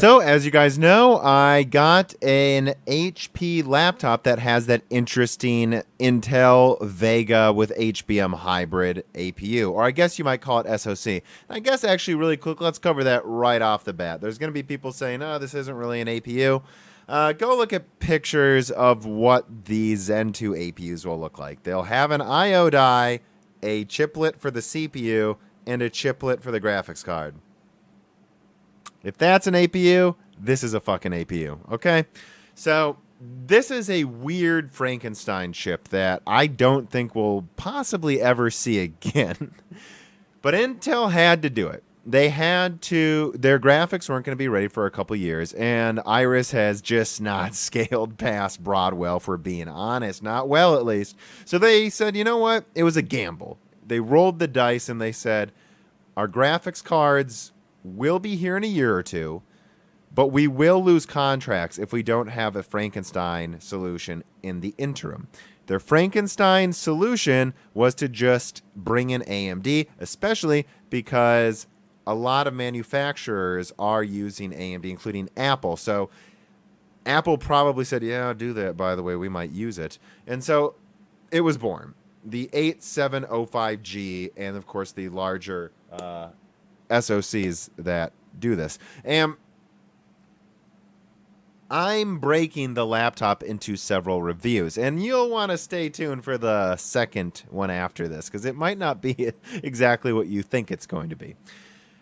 So, as you guys know, I got an HP laptop that has that interesting Intel Vega with HBM hybrid APU, or I guess you might call it SOC. And I guess actually really quick, let's cover that right off the bat. There's going to be people saying, oh, this isn't really an APU. Go look at pictures of what the Zen 2 APUs will look like. They'll have an IO die, a chiplet for the CPU, and a chiplet for the graphics card. If that's an APU, this is a fucking APU, okay? So this is a weird Frankenstein chip that I don't think we'll possibly ever see again. But Intel had to do it. They had to, their graphics weren't going to be ready for a couple years, and Iris has just not scaled past Broadwell, for being honest. Not well, at least. So they said, you know what? It was a gamble. They rolled the dice, and they said, our graphics cards will be here in a year or two, but we will lose contracts if we don't have a Frankenstein solution in the interim. Their Frankenstein solution was to just bring in AMD, especially because a lot of manufacturers are using AMD, including Apple. So Apple probably said, yeah, do that, by the way, we might use it. And so it was born. The 8705G and, of course, the larger SOCs that do this. And I'm breaking the laptop into several reviews, and you'll want to stay tuned for the second one after this, because it might not be exactly what you think it's going to be.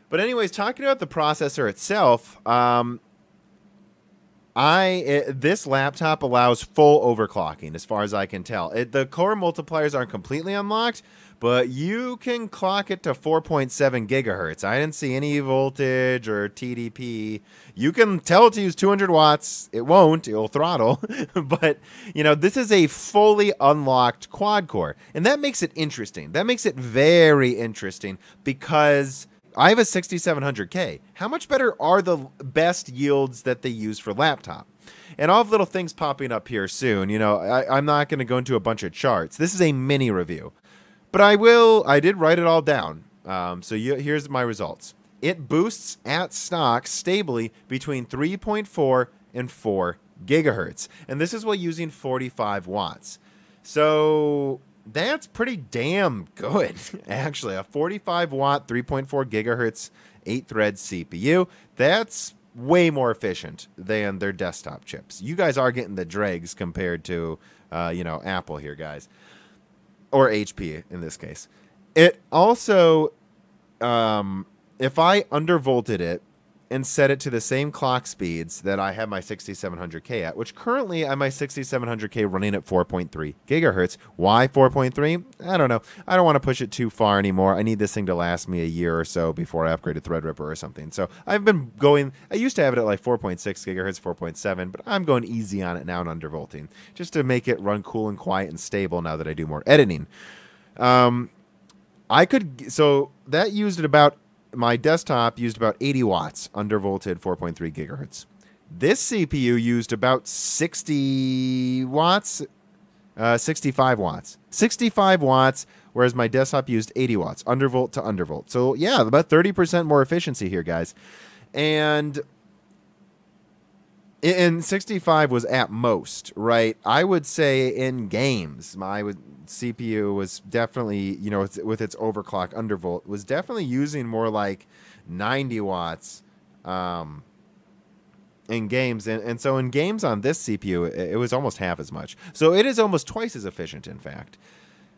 But anyways, talking about the processor itself, this laptop allows full overclocking, as far as I can tell. The core multipliers aren't completely unlocked, but you can clock it to 4.7 gigahertz. I didn't see any voltage or TDP. You can tell it to use 200 watts. It won't. It will throttle. But, you know, this is a fully unlocked quad-core, and that makes it interesting. That makes it very interesting, because I have a 6700K. How much better are the best yields that they use for laptop? And all of little things popping up here soon. You know, I'm not going to go into a bunch of charts. This is a mini review. But I did write it all down. Here's my results. It boosts at stock stably between 3.4 and 4 gigahertz. And this is while using 45 watts. So that's pretty damn good, actually. A 45 watt, 3.4 gigahertz, 8-thread CPU. That's way more efficient than their desktop chips. You guys are getting the dregs compared to, you know, Apple here, guys. Or HP in this case. It also, if I undervolted it and set it to the same clock speeds that I have my 6700K at, which currently I have my 6700K running at 4.3 gigahertz. Why 4.3? I don't know. I don't want to push it too far anymore. I need this thing to last me a year or so before I upgrade to Threadripper or something. So I've been going, I used to have it at like 4.6 gigahertz, 4.7, but I'm going easy on it now and undervolting just to make it run cool and quiet and stable now that I do more editing. So that used about, my desktop used about 80 watts, undervolted 4.3 gigahertz. This CPU used about 60 watts, 65 watts. 65 watts, whereas my desktop used 80 watts, undervolt to undervolt. So, yeah, about 30% more efficiency here, guys. And 65 was at most, right? I would say in games, my CPU was definitely, you know, with its overclock undervolt, was definitely using more like 90 watts in games. And so in games on this CPU, it was almost half as much. So it is almost twice as efficient, in fact.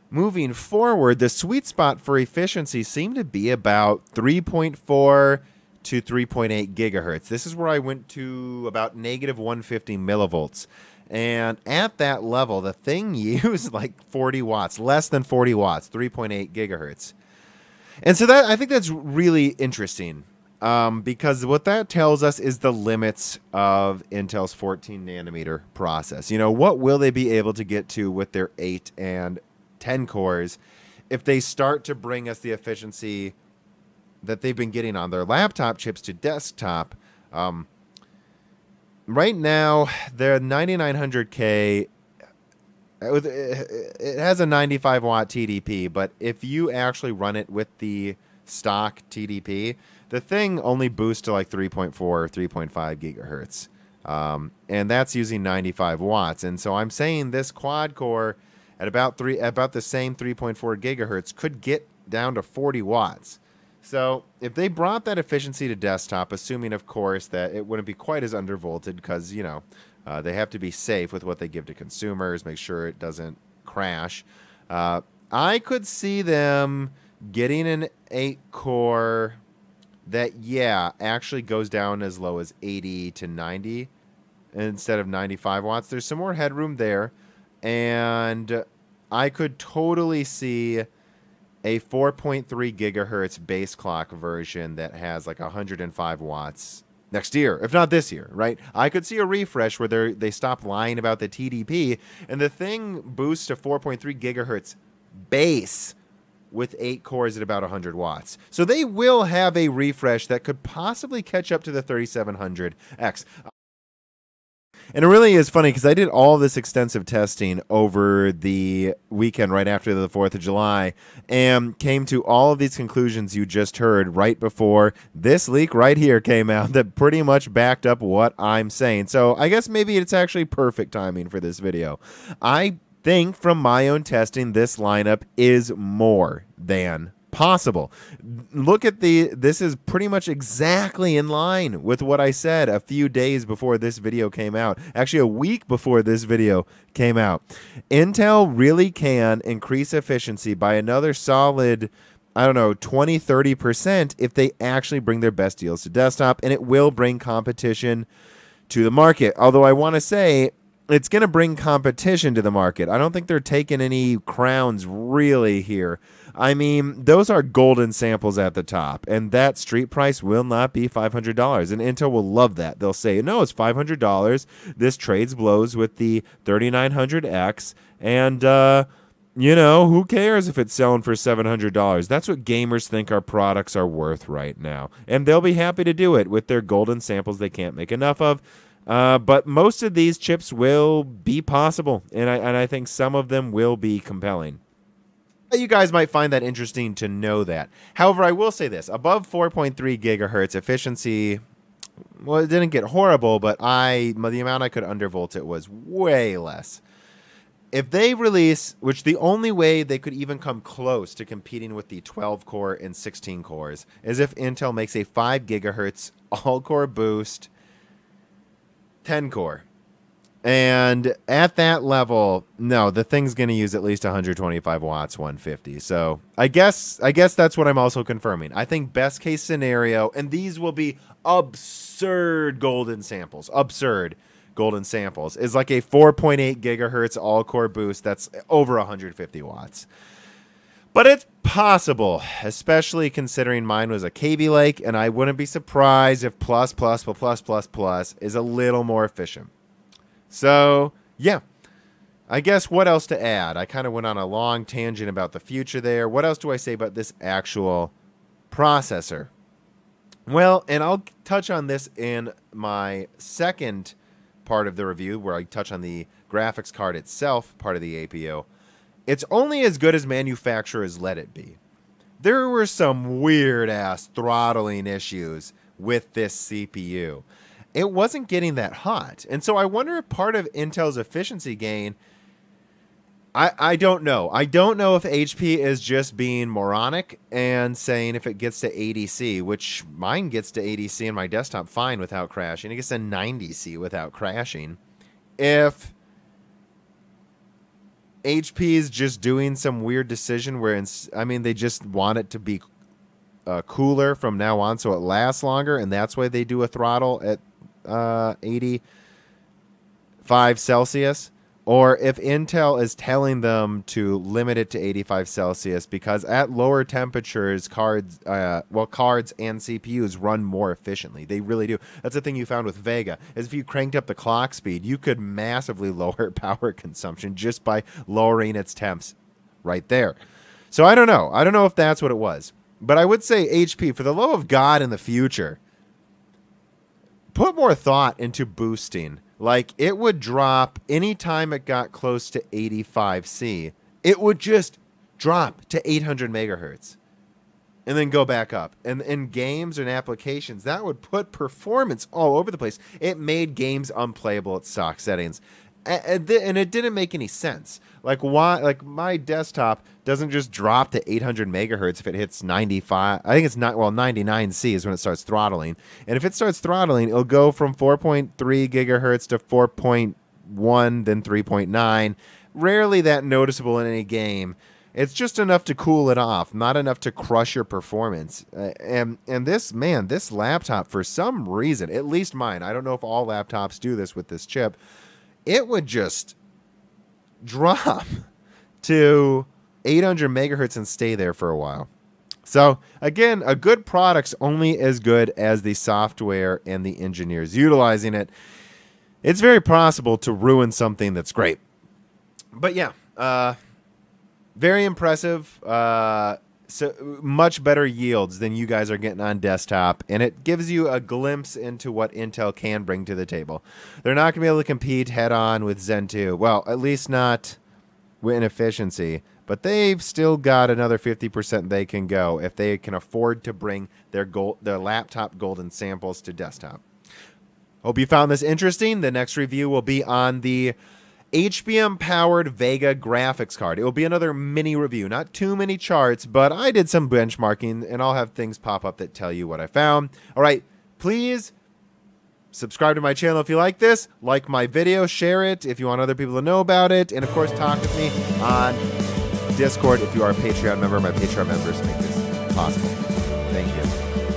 Moving forward, the sweet spot for efficiency seemed to be about 3.4 to 3.8 gigahertz. This is where I went to about negative 150 millivolts. And at that level, the thing used like 40 watts, less than 40 watts, 3.8 gigahertz. And so that, I think that's really interesting because what that tells us is the limits of Intel's 14 nanometer process. You know, what will they be able to get to with their 8 and 10 cores if they start to bring us the efficiency that they've been getting on their laptop chips to desktop. Right now, their 9900K, it has a 95 watt TDP, but if you actually run it with the stock TDP, the thing only boosts to like 3.4 or 3.5 gigahertz. And that's using 95 watts. And so I'm saying this quad core at about the same 3.4 gigahertz could get down to 40 watts. So if they brought that efficiency to desktop, assuming, of course, that it wouldn't be quite as undervolted because, you know, they have to be safe with what they give to consumers, make sure it doesn't crash. I could see them getting an 8-core that, yeah, actually goes down as low as 80 to 90 instead of 95 watts. There's some more headroom there, and I could totally see a 4.3 gigahertz base clock version that has like 105 watts next year, if not this year, right? I could see a refresh where they stop lying about the TDP, and the thing boosts to 4.3 gigahertz base with 8 cores at about 100 watts. So they will have a refresh that could possibly catch up to the 3700X. And it really is funny because I did all this extensive testing over the weekend right after the 4th of July and came to all of these conclusions you just heard right before this leak right here came out that pretty much backed up what I'm saying. So I guess maybe it's actually perfect timing for this video. I think from my own testing, this lineup is more than possible. Look at this is pretty much exactly in line with what I said a few days before this video came out. Actually, a week before this video came out. Intel really can increase efficiency by another solid, I don't know, 20, 30% if they actually bring their best deals to desktop, and it will bring competition to the market. Although I want to say, it's going to bring competition to the market. I don't think they're taking any crowns really here. I mean, those are golden samples at the top, and that street price will not be $500, and Intel will love that. They'll say, no, it's $500. This trades blows with the 3900X, and, you know, who cares if it's selling for $700? That's what gamers think our products are worth right now, and they'll be happy to do it with their golden samples they can't make enough of. But most of these chips will be possible, and I think some of them will be compelling. You guys might find that interesting to know that. However, I will say this. Above 4.3 gigahertz efficiency, well, it didn't get horrible, but the amount I could undervolt it was way less. If they release, which the only way they could even come close to competing with the 12-core and 16 cores is if Intel makes a 5 gigahertz all-core boost 10-core. And at that level, no, the thing's going to use at least 125 watts, 150. So I guess that's what I'm also confirming. I think best case scenario, and these will be absurd golden samples, is like a 4.8 gigahertz all-core boost that's over 150 watts. But it's possible, especially considering mine was a Kaby Lake, and I wouldn't be surprised if plus is a little more efficient. So, yeah, I guess what else to add? I kind of went on a long tangent about the future there. What else do I say about this actual processor? Well, and I'll touch on this in my second part of the review where I touch on the graphics card itself, part of the APU. It's only as good as manufacturers let it be. There were some weird-ass throttling issues with this CPU. It wasn't getting that hot. And so I wonder if part of Intel's efficiency gain, I don't know. I don't know if HP is just being moronic and saying if it gets to 80C, which mine gets to 80C in my desktop fine without crashing. It gets to 90C without crashing. If HP is just doing some weird decision where, I mean, they just want it to be cooler from now on so it lasts longer, and that's why they do a throttle at 85 Celsius, or if Intel is telling them to limit it to 85 Celsius because at lower temperatures, cards and CPUs run more efficiently. They really do. That's the thing you found with Vega, is if you cranked up the clock speed, you could massively lower power consumption just by lowering its temps right there. So I don't know. I don't know if that's what it was. But I would say HP, for the love of God in the future, put more thought into boosting. Like, it would drop anytime it got close to 85C. It would just drop to 800 megahertz. and then go back up. And in games and applications, that would put performance all over the place. It made games unplayable at stock settings. And it didn't make any sense. Like, why? Like, my desktop doesn't just drop to 800 megahertz if it hits 95. I think it's not. Well, 99C is when it starts throttling. And if it starts throttling, it'll go from 4.3 gigahertz to 4.1, then 3.9. Rarely that noticeable in any game. It's just enough to cool it off, not enough to crush your performance. And this, man, this laptop, for some reason, at least mine, I don't know if all laptops do this with this chip, it would just drop to 800 megahertz and stay there for a while. So again, a good product's only as good as the software and the engineers utilizing it. It's very possible to ruin something that's great. But yeah, very impressive. So much better yields than you guys are getting on desktop, and it gives you a glimpse into what Intel can bring to the table. They're not going to be able to compete head-on with Zen 2. Well, at least not in efficiency, but they've still got another 50% they can go if they can afford to bring their laptop golden samples to desktop. Hope you found this interesting. The next review will be on the HBM-powered Vega graphics card. It will be another mini review. Not too many charts, but I did some benchmarking, and I'll have things pop up that tell you what I found. All right, please subscribe to my channel if you like this. Like my video, share it if you want other people to know about it. And, of course, talk with me on Discord if you are a Patreon member. My Patreon members make this possible. Thank you.